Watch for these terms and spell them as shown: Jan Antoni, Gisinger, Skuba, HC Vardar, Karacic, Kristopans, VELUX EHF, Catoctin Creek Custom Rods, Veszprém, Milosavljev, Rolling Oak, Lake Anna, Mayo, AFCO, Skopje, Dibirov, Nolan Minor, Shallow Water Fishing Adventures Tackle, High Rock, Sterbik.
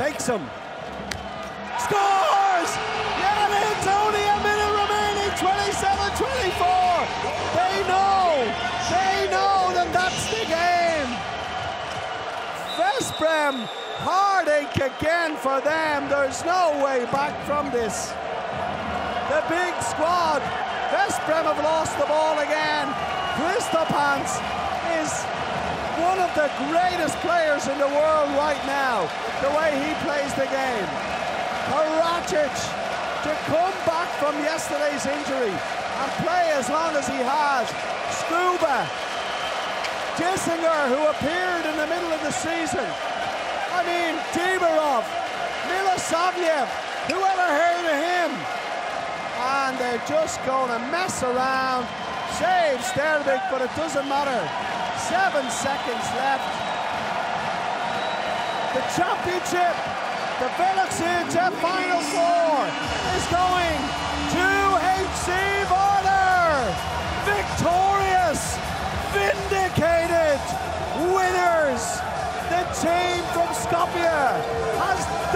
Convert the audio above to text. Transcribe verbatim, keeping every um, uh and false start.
fakes him. Scores! Jan Antoni, a minute remaining, twenty-seven twenty-four. They know, they know that that's the game. Veszprém, heartache again for them. There's no way back from this. The big squad. Veszprém have lost the ball again. Kristopans is one of the greatest players in the world right now, the way he plays the game. Karacic, to come back from yesterday's injury and play as long as he has. Skuba, Gisinger, who appeared in the middle of the season. I mean, Dibirov, Milosavljev, whoever heard of him? And they're just going to mess around. Save Sterbik, but it doesn't matter. Seven seconds left. The championship, the VELUX E H F Final Four, is going to H C Vardar. Victorious, vindicated winners. The team from Skopje has